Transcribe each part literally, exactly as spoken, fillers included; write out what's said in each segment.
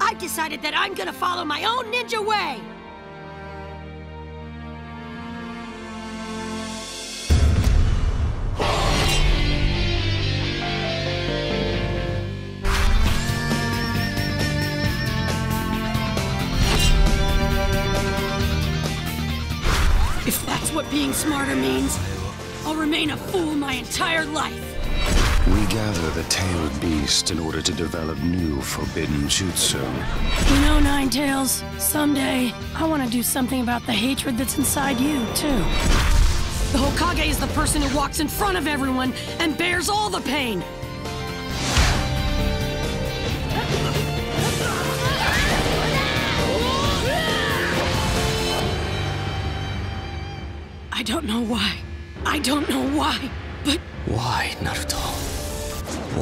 I've decided that I'm gonna follow my own ninja way! If that's what being smarter means, I'll remain a fool my entire life. We gather the tailed beast in order to develop new forbidden jutsu. You know, Ninetales, someday I want to do something about the hatred that's inside you, too. The Hokage is the person who walks in front of everyone and bears all the pain. I don't know why. I don't know why, but... Why, Naruto?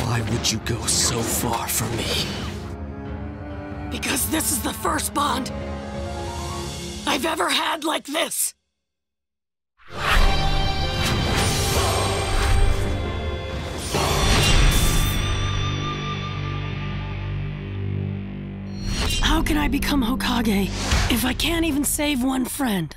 Why would you go so far from me? Because this is the first bond I've ever had like this. How can I become Hokage if I can't even save one friend?